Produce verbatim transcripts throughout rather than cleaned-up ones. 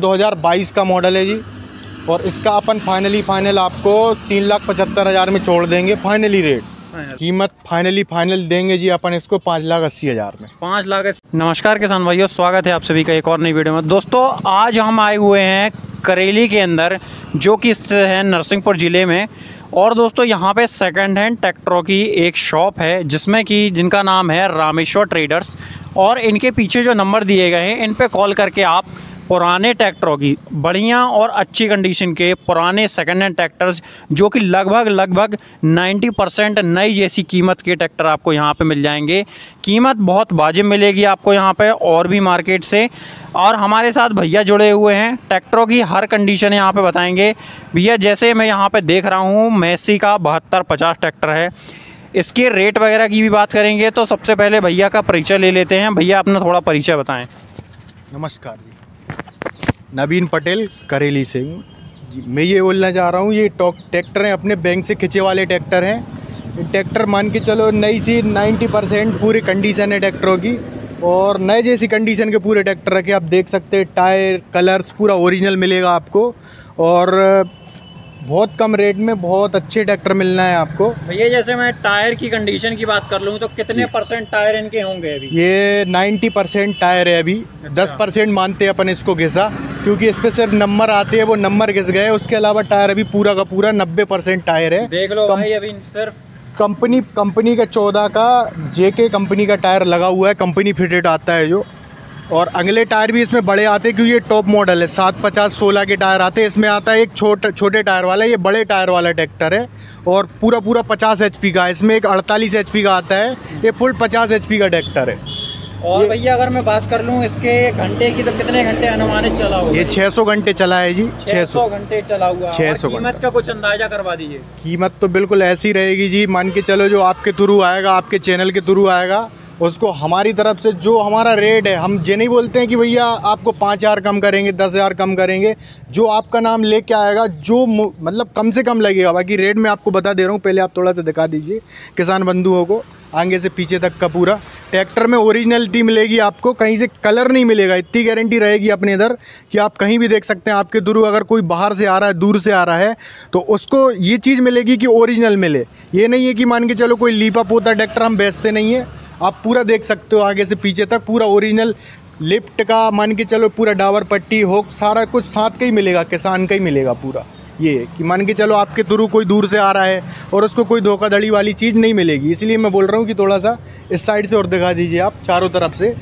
दो हज़ार बाईस का मॉडल है जी और इसका अपन फाइनली फाइनल आपको तीन लाख पचहत्तर हज़ार में छोड़ देंगे। फाइनली रेट कीमत फाइनली फाइनल देंगे जी अपन इसको पाँच लाख अस्सी हज़ार में पाँच लाख। नमस्कार किसान भाइयों, स्वागत है आप सभी का एक और नई वीडियो में। दोस्तों आज हम आए हुए हैं करेली के अंदर जो कि स्थित है नरसिंहपुर ज़िले में। और दोस्तों यहाँ पे सेकंड हैंड ट्रैक्टरों की एक शॉप है जिसमें कि जिनका नाम है रामेश्वर ट्रेडर्स और इनके पीछे जो नंबर दिए गए हैं इन पे कॉल करके आप पुराने ट्रैक्टरों की बढ़िया और अच्छी कंडीशन के पुराने सेकंड हैंड ट्रैक्टर्स जो कि लगभग लगभग नब्बे परसेंट नई जैसी कीमत के ट्रैक्टर आपको यहाँ पे मिल जाएंगे। कीमत बहुत वाजिब मिलेगी आपको यहाँ पे और भी मार्केट से। और हमारे साथ भैया जुड़े हुए हैं, ट्रैक्टरों की हर कंडीशन यहाँ पे बताएंगे। भैया जैसे मैं यहाँ पर देख रहा हूँ मैसी का बहत्तर पचास ट्रैक्टर है, इसके रेट वगैरह की भी बात करेंगे। तो सबसे पहले भैया का परिचय ले लेते हैं। भैया अपना थोड़ा परिचय बताएँ। नमस्कार, नवीन पटेल करेली से हूँ जी। मैं ये बोलना चाह रहा हूँ ये टॉक ट्रैक्टर हैं अपने बैंक से खिंचे वाले ट्रैक्टर हैं। ट्रैक्टर मान के चलो नई सी नब्बे परसेंट पूरी कंडीशन है ट्रैक्टरों की और नए जैसी कंडीशन के पूरे ट्रैक्टर रखे आप देख सकते हैं। टायर कलर्स पूरा ओरिजिनल मिलेगा आपको और बहुत कम रेट में बहुत अच्छे ट्रैक्टर मिलना है आपको। भैया जैसे मैं टायर की कंडीशन की बात कर लूँ तो कितने परसेंट टायर इनके होंगे अभी? ये नब्बे परसेंट टायर है अभी। दस परसेंट मानते हैं अपन इसको घिसा क्योंकि इस पर सिर्फ नंबर आते हैं, वो नंबर घिस गए। उसके अलावा टायर अभी पूरा का पूरा नब्बे परसेंट टायर है। देख लो भाई अभी सिर्फ कंपनी कंपनी का चौदह का जेके कंपनी का टायर लगा हुआ है, कंपनी फिटेड आता है जो। और अगले टायर भी इसमें बड़े आते हैं क्योंकि ये टॉप मॉडल है। सात पचास सोलह के टायर आते हैं, इसमें आता है एक छोटे छोटे टायर वाला। ये बड़े टायर वाला ट्रैक्टर है और पूरा पूरा पचास एच पी का है, इसमें एक अड़तालीस एच पी का आता है। ये फुल पचास एच पी का ट्रैक्टर है। और भैया अगर मैं बात कर लूँ इसके घंटे की तो कितने घंटे अनुमानित चला हुआ? ये छह सौ घंटे चला है जी, छह सौ घंटे चला हुआ। छह सौ कीमत का कुछ अंदाजा करवा दीजिए। कीमत तो बिल्कुल ऐसी रहेगी जी, मान के चलो जो आपके थ्रू आएगा, आपके चैनल के थ्रू आएगा, उसको हमारी तरफ से जो हमारा रेट है, हम ये नहीं बोलते हैं कि भैया आपको पाँच हज़ार कम करेंगे, दस हज़ार कम करेंगे। जो आपका नाम लेके आएगा जो मतलब कम से कम लगेगा, बाकी रेट मैं आपको बता दे रहा हूँ। पहले आप थोड़ा सा दिखा दीजिए किसान बंधुओं को आगे से पीछे तक का पूरा ट्रैक्टर में ओरिजिनलिटी मिलेगी आपको, कहीं से कलर नहीं मिलेगा। इतनी गारंटी रहेगी अपने इधर कि आप कहीं भी देख सकते हैं। आपके थ्रू अगर कोई बाहर से आ रहा है, दूर से आ रहा है, तो उसको ये चीज़ मिलेगी कि ओरिजिनल मिले। ये नहीं है कि मान के चलो कोई लीपा पोता ट्रैक्टर हम बेचते नहीं है। आप पूरा देख सकते हो आगे से पीछे तक पूरा ओरिजिनल लिफ्ट का मान के चलो पूरा डावर पट्टी हो सारा कुछ साथ का ही मिलेगा, किसान का ही मिलेगा पूरा। ये कि मान के चलो आपके थ्रू कोई दूर से आ रहा है और उसको कोई धोखाधड़ी वाली चीज़ नहीं मिलेगी। इसलिए मैं बोल रहा हूँ कि थोड़ा सा इस साइड से और दिखा दीजिए आप चारों तरफ से,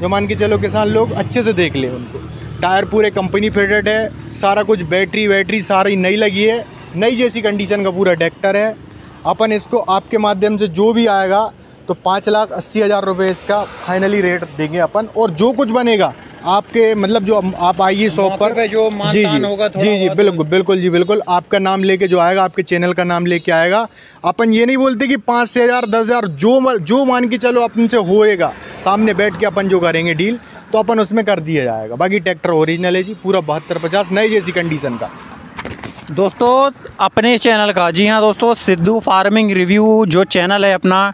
जो मान के चलो किसान लोग अच्छे से देख ले उनको। टायर पूरे कंपनी फिटेड है, सारा कुछ बैटरी वैटरी सारी नई लगी है, नई जैसी कंडीशन का पूरा ट्रैक्टर है। अपन इसको आपके माध्यम से जो भी आएगा तो पाँच लाख अस्सी हज़ार रुपये इसका फाइनली रेट देंगे अपन। और जो कुछ बनेगा आपके मतलब जो आप आइए शॉप पर जो जी जी होगा जी जी बिल्कुल बिल्कुल जी बिल्कुल आपका नाम लेके जो आएगा, आपके चैनल का नाम लेके आएगा। अपन ये नहीं बोलते कि पाँच से हज़ार दस हज़ार जो जो मान के चलो अपन से होएगा, सामने बैठ के अपन जो करेंगे डील तो अपन उसमें कर दिया जाएगा। बाकी ट्रैक्टर ओरिजिनल है जी, पूरा बहत्तर पचास नई जैसी कंडीशन का। दोस्तों अपने चैनल का जी हाँ दोस्तों सिद्धू फार्मिंग रिव्यू जो चैनल है अपना,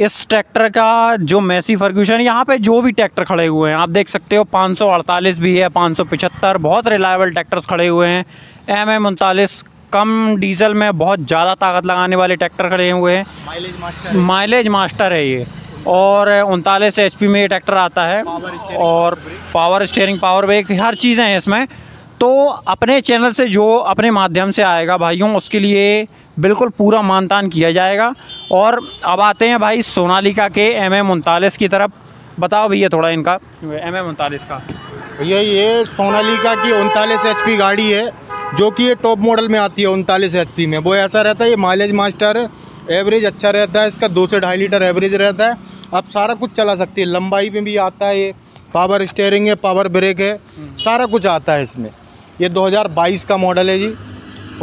इस ट्रैक्टर का जो मैसी फर्ग्यूसन यहाँ पे जो भी ट्रैक्टर खड़े हुए हैं आप देख सकते हो, पाँच सौ अड़तालीस भी है, पाँच सौ पचहत्तर, बहुत रिलायबल ट्रैक्टर्स खड़े हुए हैं। एम एम उनतालीस कम डीजल में बहुत ज़्यादा ताकत लगाने वाले ट्रैक्टर खड़े हुए हैं। माइलेज मास्टर है। माइलेज मास्टर है ये और उनतालीस एच पी में ये ट्रैक्टर आता है और पावर स्टीयरिंग, पावर ब्रेक, हर चीज़ें हैं इसमें। तो अपने चैनल से जो अपने माध्यम से आएगा भाइयों उसके लिए बिल्कुल पूरा मानतान किया जाएगा। और अब आते हैं भाई सोनालिका के एम एम उनतालीस की तरफ। बताओ भैया थोड़ा इनका एम एम उनतालीस का। भैया ये सोनालिका की उनतालीस एच पी गाड़ी है जो कि ये टॉप मॉडल में आती है उनतालीस एच पी में। वो ऐसा रहता है ये माइलेज मास्टर है, एवरेज अच्छा रहता है इसका, दो से ढाई लीटर एवरेज रहता है। आप सारा कुछ चला सकती है, लंबाई में भी आता है ये, पावर स्टीयरिंग है, पावर ब्रेक है, सारा कुछ आता है इसमें। ये दो हज़ार बाईस का मॉडल है जी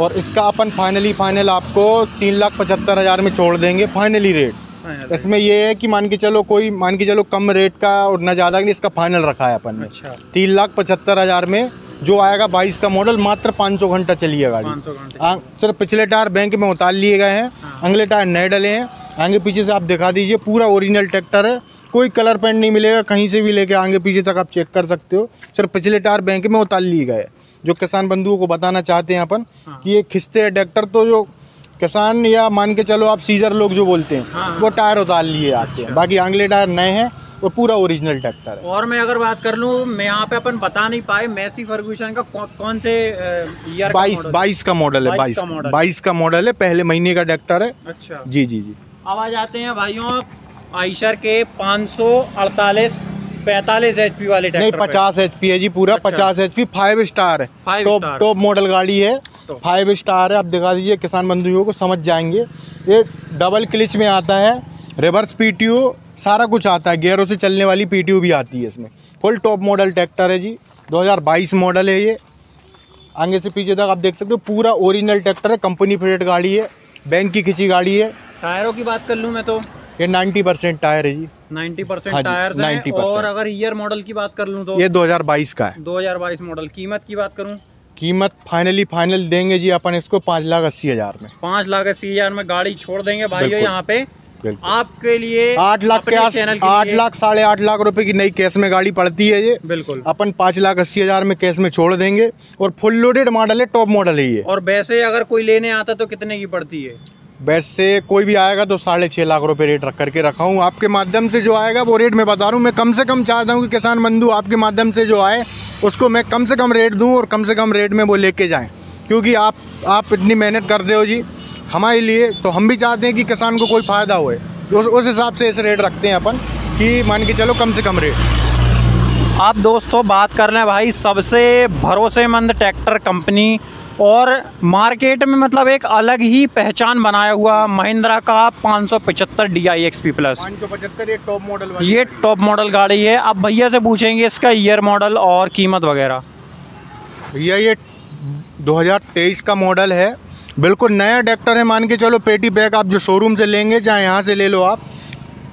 और इसका अपन फाइनली फाइनल आपको तीन लाख पचहत्तर हज़ार में छोड़ देंगे फाइनली रेट। इसमें यह है कि मान के चलो कोई मान के चलो कम रेट का और ना ज़्यादा नहीं, इसका फाइनल रखा है अपन ने। अच्छा। तीन लाख पचहत्तर हज़ार में जो आएगा बाईस का मॉडल, मात्र पाँच सौ घंटा चली है गाड़ी। सिर्फ पिछले टायर बैंक में उतार लिए गए हैं, अगले टायर नए डले हैं। आगे पीछे से आप दिखा दीजिए पूरा ओरिजिनल ट्रैक्टर है कोई कलर पेंट नहीं मिलेगा, कहीं से भी लेके आगे पीछे तक आप चेक कर सकते हो। सर पिछले टायर बैंक में उतार लिए गए, जो किसान बंधुओं को बताना चाहते हैं अपन कि ये खिंचते हैं ट्रैक्टर, तो जो किसान या मान के चलो आप सीजर लोग जो बोलते हैं वो टायर उतार लिए आते हैं, बाकी आंगले टायर नए हैं, वो पूरा ओरिजिनल ट्रैक्टर है। और मैं अगर बात कर लूँ, मैं यहाँ पे अपन बता नहीं पाए मैसी फर्ग्यूसन का कौ, कौन से ईयर? बाईस बाईस का मॉडल है, बाईस बाईस का मॉडल है, पहले महीने का ट्रैक्टर है। अच्छा जी जी जी। अब आ जाते हैं भाइयों आयशर के पाँच सौ अड़तालीस पैंतालीस एच पी वाले ट्रैक्टर। नहीं, पचास एच पी है जी, पूरा पचास एच पी, फाइव स्टार है, टॉप मॉडल गाड़ी है, फाइव स्टार है। आप दिखा दीजिए, किसान बंधुओं को समझ जाएंगे। ये डबल क्लिच में आता है, रिवर्स पीटीओ सारा कुछ आता है, गियरों से चलने वाली पीटीओ भी आती है इसमें। फुल टॉप मॉडल ट्रैक्टर है जी, दो हज़ार बाईस मॉडल है ये। आगे से पीछे तक आप देख सकते हो, पूरा ओरिजिनल ट्रैक्टर है, कंपनी फिटेड गाड़ी है, बैंक की खिंची गाड़ी है। टायरों की बात कर लूँ मैं तो ये नब्बे परसेंट टायर है जी, नब्बे परसेंट हाँ टायर्स हैं। और अगर ईयर मॉडल की बात कर लूँ तो ये दो हज़ार बाईस का है, दो हज़ार बाईस मॉडल। कीमत की बात करूँ, कीमत फाइनली फाइनल देंगे जी अपन इसको पाँच लाख अस्सी हज़ार में, पाँच लाख अस्सी हज़ार में गाड़ी छोड़ देंगे भाइयों यहाँ पे आपके लिए। आठ लाख के आस आठ लाख साढ़े आठ लाख रुपए की नई कैश में गाड़ी पड़ती है ये, बिल्कुल अपन पाँच लाख अस्सी हज़ार में कैश में छोड़ देंगे। और फुल लोडेड मॉडल है, टॉप मॉडल है ये। और वैसे अगर कोई लेने आता तो कितने की पड़ती है? वैसे कोई भी आएगा तो साढ़े छः लाख रुपए रेट रख करके रखा हूँ, आपके माध्यम से जो आएगा वो रेट मैं बता रहा हूँ। मैं कम से कम चाहता हूँ कि किसान बंधु आपके माध्यम से जो आए उसको मैं कम से कम रेट दूँ और कम से कम रेट में वो लेके जाएँ, क्योंकि आप आप इतनी मेहनत करते हो जी हमारे लिए, तो हम भी चाहते हैं कि किसान को कोई फ़ायदा हो। उस हिसाब से इस रेट रखते हैं अपन कि मान के चलो कम से कम रेट। आप दोस्तों बात कर रहे हैं भाई सबसे भरोसेमंद ट्रैक्टर कंपनी और मार्केट में मतलब एक अलग ही पहचान बनाया हुआ महिंद्रा का पाँच सौ पचहत्तर D I X P plus. पाँच सौ पचहत्तर ये टॉप मॉडल वाली, ये टॉप मॉडल गाड़ी है। अब भैया से पूछेंगे इसका ईयर मॉडल और कीमत वगैरह। भैया ये दो हज़ार तेईस का मॉडल है, बिल्कुल नया ट्रैक्टर है। मान के चलो पेटी बैग आप जो शोरूम से लेंगे चाहे यहाँ से ले लो, आप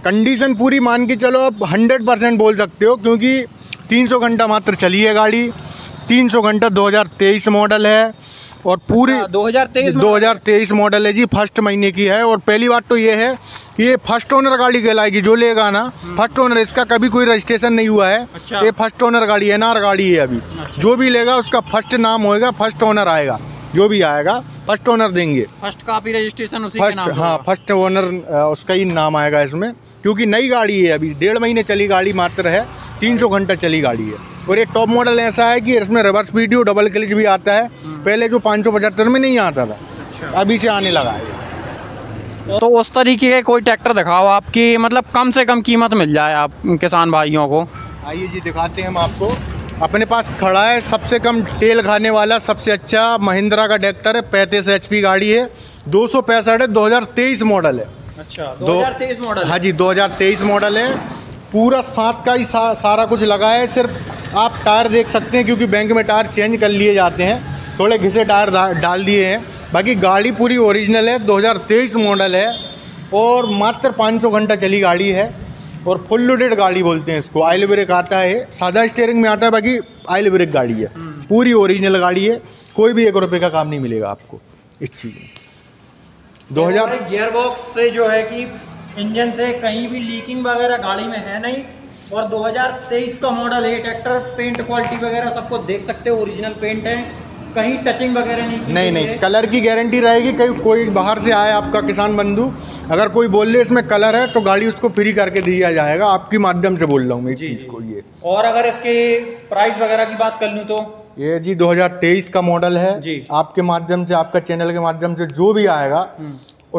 कंडीशन पूरी मान के चलो आप हंड्रेड परसेंट बोल सकते हो, क्योंकि तीन सौ घंटा मात्र चली है गाड़ी, तीन सौ घंटा दो हज़ार तेईस मॉडल है और पूरी दो हज़ार तेईस मॉडल है जी, फर्स्ट महीने की है। और पहली बात तो ये है कि ये फर्स्ट ओनर गाड़ी कहलाएगी, जो लेगा ना फर्स्ट ओनर, इसका कभी कोई रजिस्ट्रेशन नहीं हुआ है। अच्छा। ये फर्स्ट ओनर गाड़ी है, एनआर गाड़ी है अभी। अच्छा। जो भी लेगा उसका फर्स्ट नाम होएगा, फर्स्ट ओनर आएगा, जो भी आएगा फर्स्ट ओनर देंगे, फर्स्ट कापी रजिस्ट्रेशन उसी फर्स्ट, हाँ फर्स्ट ओनर उसका ही नाम आएगा इसमें, क्योंकि नई गाड़ी है, अभी डेढ़ महीने चली गाड़ी मात्र है, तीन सौ घंटा चली गाड़ी है। और ये टॉप मॉडल ऐसा है कि इसमें रिवर्स पीटीओ डबल क्लिच भी आता है, पहले जो पाँच सौ पचहत्तर में नहीं आता था। अच्छा। अभी से आने लगा है। तो उस तरीके के कोई ट्रैक्टर दिखाओ आपकी मतलब कम से कम कीमत मिल जाए आप किसान भाइयों को। आइए जी दिखाते हैं हम आपको, अपने पास खड़ा है सबसे कम तेल खाने वाला सबसे अच्छा महिंद्रा का ट्रैक्टर है, पैंतीस एच पी गाड़ी है, दो सौ पैंसठ है, दो हज़ार तेईस मॉडल है। अच्छा, दो हज़ार तेईस मॉडल। हाँ जी, दो हज़ार तेईस मॉडल है, पूरा साथ का ही सारा कुछ लगा है। सिर्फ आप टायर देख सकते हैं, क्योंकि बैंक में टायर चेंज कर लिए जाते हैं, थोड़े घिसे टायर डाल दिए हैं, बाकी गाड़ी पूरी ओरिजिनल है, दो हज़ार तेईस मॉडल है और मात्र पाँच सौ घंटा चली गाड़ी है। और फुल लोडेड गाड़ी बोलते हैं इसको, ऑयल ब्रेक आता है, सादा स्टीयरिंग में आता है, बाकी ऑयल ब्रेक गाड़ी है, पूरी ओरिजिनल गाड़ी है, कोई भी एक रुपये का काम नहीं मिलेगा आपको इस चीज़ में। दो हज़ार गियर बॉक्स से जो है कि इंजन से कहीं भी लीकिंग वगैरह गाड़ी में है नहीं, और दो हज़ार तेईस का मॉडल है ट्रैक्टर, पेंट क्वालिटी वगैरह सबको देख सकते हो, ओरिजिनल पेंट है, कहीं टचिंग वगैरह नहीं की नहीं नहीं है। कलर की गारंटी रहेगी, कहीं कोई बाहर से आए आपका किसान बंधु अगर कोई बोल दे इसमें कलर है तो गाड़ी उसको फ्री करके दिया जाएगा, आपके माध्यम से बोल रहा हूँ मैं इस चीज़ को ये। और अगर इसके प्राइस वगैरह की बात कर लूँ तो ये जी दो हज़ार तेईस का मॉडल है जी, आपके माध्यम से आपका चैनल के माध्यम से जो भी आएगा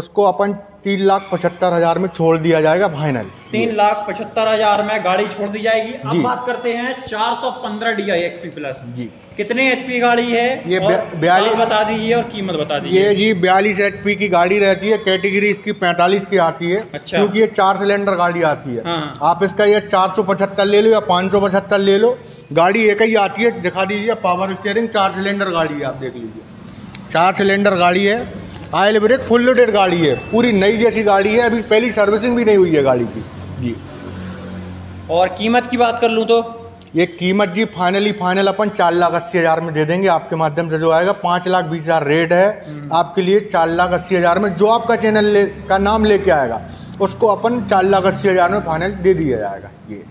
उसको अपन तीन लाख पचहत्तर हज़ार में छोड़ दिया जाएगा फाइनल, तीन लाख पचहत्तर हज़ार में गाड़ी छोड़ दी जाएगी। अब बात करते हैं चार सौ पंद्रह डी आई एक्सपी प्लस जी, कितने एचपी गाड़ी है ये? बयालीस बता दीजिए और कीमत बता दीजिए। ये जी बयालीस एचपी की गाड़ी रहती है, कैटेगरी इसकी पैंतालीस की आती है। अच्छा। क्योंकि ये चार सिलेंडर गाड़ी आती है। हाँ। आप इसका ये चार सौ पचहत्तर ले लो या पाँच सौ पचहत्तर ले लो, गाड़ी एक ही आती है। दिखा दीजिए, पावर स्टीयरिंग, चार सिलेंडर गाड़ी है, आप देख लीजिए चार सिलेंडर गाड़ी है, ऑयल ब्रेक, फुल लोडेड गाड़ी है, पूरी नई जैसी गाड़ी है, अभी पहली सर्विसिंग भी नहीं हुई है गाड़ी की जी। और कीमत की बात कर लूँ तो ये कीमत जी फाइनली फाइनल अपन चार लाख अस्सी हज़ार में दे देंगे, आपके माध्यम से जो आएगा। पाँच लाख बीस हज़ार रेट है आपके लिए, चार लाख अस्सी हज़ार में जो आपका चैनल का नाम लेके आएगा उसको अपन चार लाख अस्सी हज़ार में फाइनल दे दिया जाएगा ये।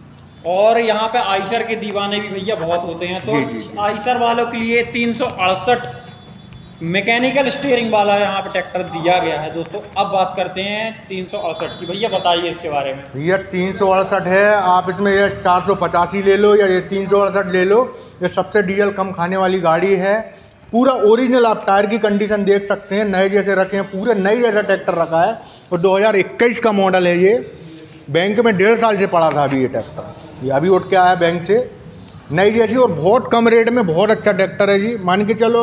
और यहाँ पे आयशर के दीवाने भी भैया बहुत होते हैं, तो आयशर वालों के लिए तीन सौ अड़सठ मैकेनिकल स्टीयरिंग वाला यहाँ पे ट्रैक्टर दिया गया है दोस्तों। अब बात करते हैं तीन सौ अड़सठ की, भैया बताइए इसके बारे में। भैया तीन सौ अड़सठ है, आप इसमें ये चार सौ पचासी ले लो या ये तीन सौ अड़सठ ले लो, ये सबसे डीजल कम खाने वाली गाड़ी है। पूरा ओरिजिनल आप टायर की कंडीशन देख सकते हैं, नए जैसे रखे हैं, पूरे नए जैसा ट्रैक्टर रखा है। और दो हज़ार इक्कीस का मॉडल है ये, बैंक में डेढ़ साल से पड़ा था अभी ये ट्रैक्टर, ये अभी उठ के आया बैंक से नई जैसी, और बहुत कम रेट में बहुत अच्छा ट्रैक्टर है जी। मान के चलो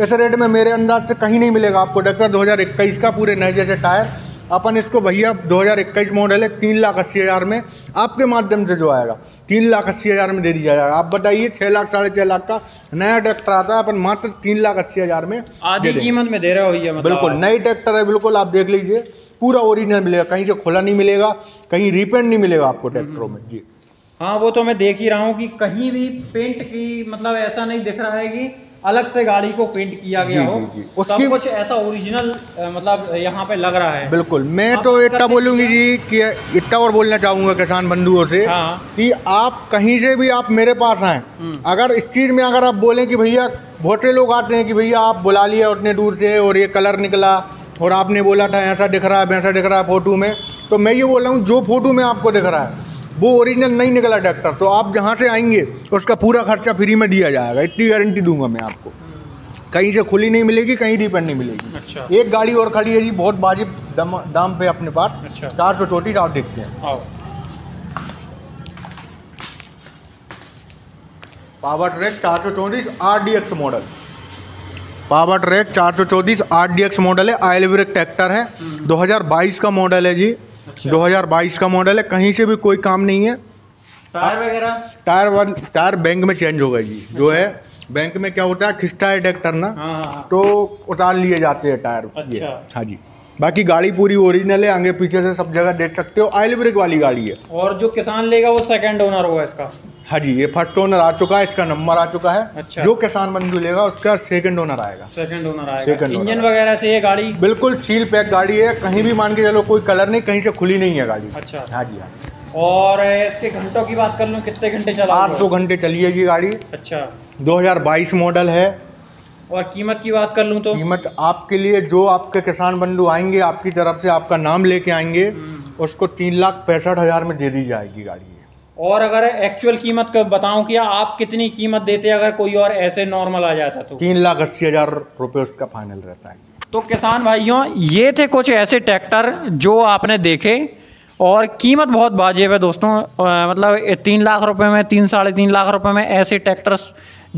ऐसे रेट में मेरे अंदाज से कहीं नहीं मिलेगा आपको ट्रैक्टर दो हज़ार इक्कीस का, पूरे नए जैसे टायर। अपन इसको भैया दो हज़ार इक्कीस मॉडल है, तीन लाख अस्सी हज़ार में आपके माध्यम से जो आएगा तीन लाख अस्सी हज़ार में दे दिया जाएगा। आप बताइए छः लाख साढ़े छः लाख का नया ट्रैक्टर आता है, अपन मात्र तीन लाख अस्सी हज़ार में आधी कीमत में दे रहे हो भैया, बिल्कुल नई ट्रैक्टर है बिल्कुल। आप देख लीजिए पूरा ओरिजिनल मिलेगा, कहीं से खुला नहीं मिलेगा, कहीं रिपेंट नहीं मिलेगा आपको ट्रैक्टरों में जी। हाँ वो तो मैं देख ही रहा हूँ कि कहीं भी पेंट की मतलब ऐसा नहीं दिख रहा है कि अलग से गाड़ी को पेंट किया गया जी, हो जी, जी। उसकी कुछ ऐसा ओरिजिनल मतलब यहाँ पे लग रहा है बिल्कुल। मैं तो इतना बोलूँगी जी कि इतना और बोलना चाहूँगा किसान बंधुओं से हाँ। कि आप कहीं से भी आप मेरे पास आएँ, अगर इस चीज़ में अगर आप बोलें कि भैया बहुत से लोग आते हैं कि भैया आप बुला लिया उतने दूर से और ये कलर निकला और आपने बोला था ऐसा दिख रहा है ऐसा दिख रहा है फोटो में, तो मैं ये बोल रहा हूँ जो फोटो में आपको दिख रहा है वो ओरिजिनल नहीं निकला ट्रैक्टर, तो आप जहाँ से आएंगे उसका पूरा खर्चा फ्री में दिया जाएगा, इतनी गारंटी दूंगा मैं आपको। कहीं से खुली नहीं मिलेगी, कहीं रिपेंट नहीं मिलेगी। अच्छा। एक गाड़ी और खड़ी है जी बहुत वाजिब दाम पे अपने पास। अच्छा। चार सौ चौंतीस आप देखते हैं। पावर ट्रैक चार सौ चौंतीस R D X model, power track चार सौ चौंतीस आर डी एक्स मॉडल है, आयल ब्रेक ट्रैक्टर है, दो हज़ार बाईस का मॉडल है जी। अच्छा। दो हज़ार बाईस का मॉडल है, कहीं से भी कोई काम नहीं है। टायर वगैरह टायर वन टायर बैंक में चेंज हो गई जी। अच्छा। जो है बैंक में क्या होता है खिस्टा है ट्रैक्टर ना, हाँ। तो उतार लिए जाते हैं टायर। अच्छा। हाँ जी, बाकी गाड़ी पूरी ओरिजिनल है, आगे पीछे से सब जगह देख सकते हो, ऑयल ब्रेक वाली गाड़ी है। और जो किसान लेगा वो सेकंड ओनर होगा इसका। हाँ जी, ये फर्स्ट ओनर आ चुका है, इसका नंबर आ चुका है। अच्छा। जो किसान बंधु लेगा उसका सेकंड ओनर आएगा, सेकंड ओनर आएगा। इंजन वगैरह से ये गाड़ी बिल्कुल सील पैक गाड़ी है, कहीं भी मान के चलो कोई कलर नहीं, कहीं से खुली नहीं है गाड़ी। अच्छा। हाँ जी हाँ। और इसके घंटों की बात कर लूँ, कितने घंटे चला? आठ सौ घंटे चली है ये गाड़ी। अच्छा। दो हज़ार बाईस मॉडल है। और कीमत की बात कर लूँ तो कीमत आपके लिए जो आपके किसान बंधु आएंगे आपकी तरफ से आपका नाम लेके आएंगे उसको तीन लाख पैंसठ हज़ार में दे दी जाएगी गाड़ी। और अगर एक्चुअल कीमत का बताऊँ कि आप कितनी कीमत देते अगर कोई और ऐसे नॉर्मल आ जाता तो? तीन लाख अस्सी हज़ार रुपये उसका फाइनल रहता है। तो किसान भाइयों ये थे कुछ ऐसे ट्रैक्टर जो आपने देखे और कीमत बहुत वाजिब है दोस्तों। आ, मतलब तीन लाख रुपए में, तीन साढ़े तीन लाख रुपए में ऐसे ट्रैक्टर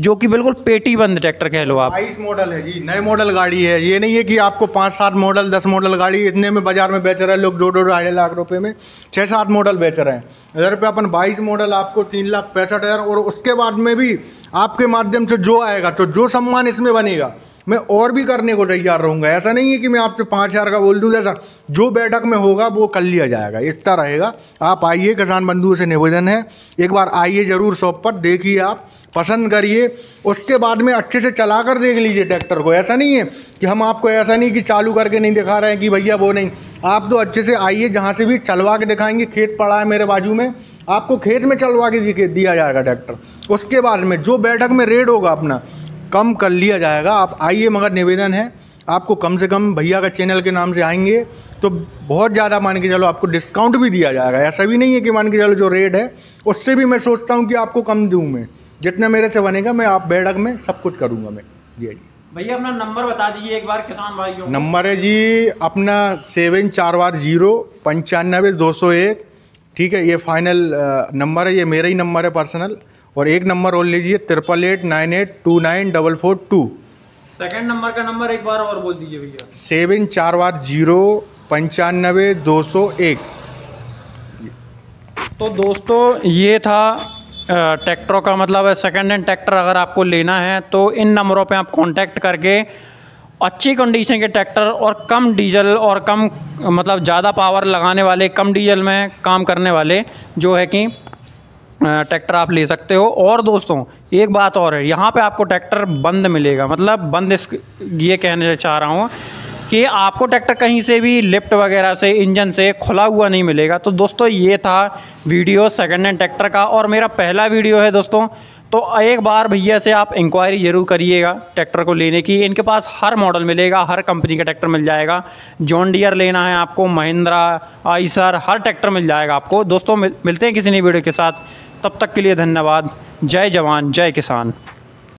जो कि बिल्कुल पेटी बंद ट्रैक्टर कह लो आप। बाईस मॉडल है जी, नए मॉडल गाड़ी है, ये नहीं है कि आपको पाँच सात मॉडल दस मॉडल गाड़ी इतने में बाजार में बेच रहे हैं लोग, दो दो ढाई लाख रुपए में छः सात मॉडल बेच रहे हैं। इधर पे अपन बाईस मॉडल आपको तीन लाख पैंसठ हज़ार और उसके बाद में भी आपके माध्यम से जो आएगा तो जो सम्मान इसमें बनेगा मैं और भी करने को तैयार रहूँगा। ऐसा नहीं है कि मैं आपसे पाँच हज़ार का बोल दूँ, जैसा जो बैठक में होगा वो कर लिया जाएगा, इतना रहेगा। आप आइए, किसान बंधुओं से निवेदन है एक बार आइए ज़रूर शॉप पर, देखिए आप पसंद करिए, उसके बाद में अच्छे से चला कर देख लीजिए ट्रैक्टर को। ऐसा नहीं है कि हम आपको ऐसा नहीं कि चालू करके नहीं दिखा रहे हैं कि भैया वो नहीं, आप तो अच्छे से आइए, जहाँ से भी चलवा के दिखाएंगे। खेत पड़ा है मेरे बाजू में, आपको खेत में चलवा के दिया जाएगा ट्रैक्टर, उसके बाद में जो बैठक में रेट होगा अपना कम कर लिया जाएगा। आप आइए, मगर निवेदन है आपको कम से कम भैया का चैनल के नाम से आएंगे तो बहुत ज़्यादा मान के चलो आपको डिस्काउंट भी दिया जाएगा। ऐसा भी नहीं है कि मान के चलो जो रेट है उससे भी मैं सोचता हूँ कि आपको कम दूँ, मैं जितना मेरे से बनेगा मैं आप बैठक में सब कुछ करूँगा मैं जी। जी भैया अपना नंबर बता दीजिए एक बार किसान भाइयों। नंबर है जी अपना सेवन चार बार जीरो पंचानवे दो सौ एक, ठीक है, ये फाइनल नंबर है, ये मेरा ही नंबर है पर्सनल। और एक नंबर और लीजिए triple eight nine eight two nine double four two. Second number का नंबर एक बार और बोल दीजिए भैया। सेवन चार बार जीरो पंचानवे दो सौ एक। तो दोस्तों ये था ट्रैक्टरों का मतलब सेकेंड हैंड ट्रैक्टर। अगर आपको लेना है तो इन नंबरों पे आप कांटेक्ट करके अच्छी कंडीशन के ट्रैक्टर और कम डीजल और कम मतलब ज़्यादा पावर लगाने वाले, कम डीजल में काम करने वाले जो है कि ट्रैक्टर आप ले सकते हो। और दोस्तों एक बात और है, यहाँ पे आपको ट्रैक्टर बंद मिलेगा, मतलब बंद इस ये कहने चाह रहा हूँ कि आपको ट्रैक्टर कहीं से भी लिफ्ट वगैरह से, इंजन से खुला हुआ नहीं मिलेगा। तो दोस्तों ये था वीडियो सेकेंड हैंड ट्रैक्टर का, और मेरा पहला वीडियो है दोस्तों, तो एक बार भैया से आप इंक्वायरी ज़रूर करिएगा ट्रैक्टर को लेने की। इनके पास हर मॉडल मिलेगा, हर कंपनी का ट्रैक्टर मिल जाएगा। जॉन डियर लेना है आपको, महिंद्रा, आयशर, हर ट्रैक्टर मिल जाएगा आपको। दोस्तों मिलते हैं किसी नई वीडियो के साथ, तब तक के लिए धन्यवाद। जय जवान जय किसान।